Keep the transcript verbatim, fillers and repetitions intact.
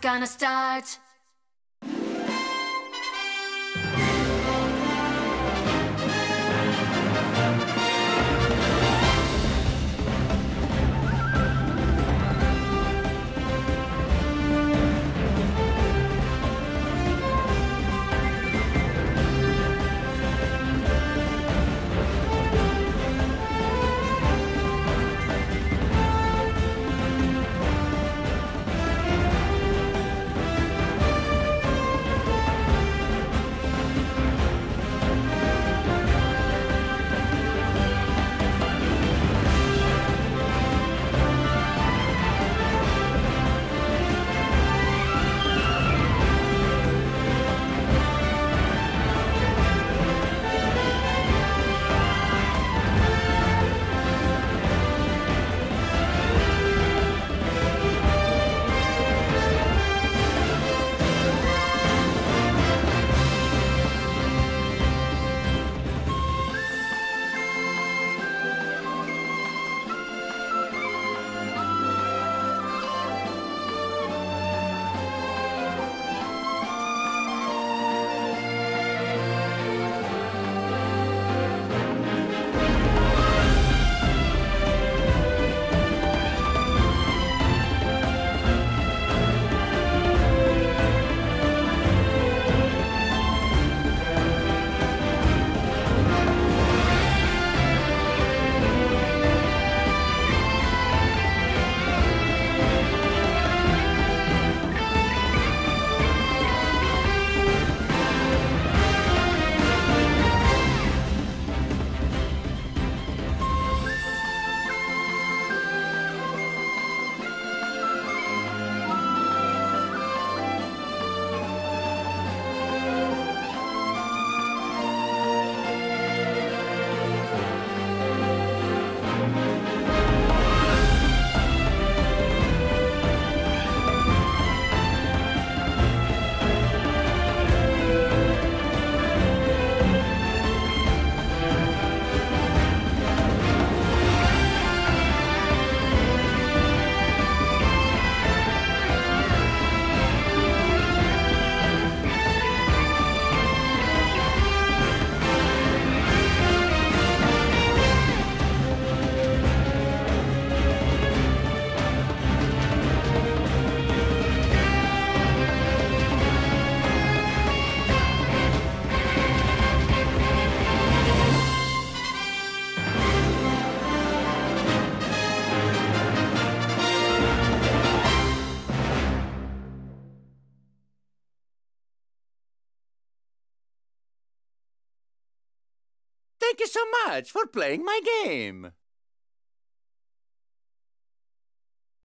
Gonna start. Thank you so much for playing my game.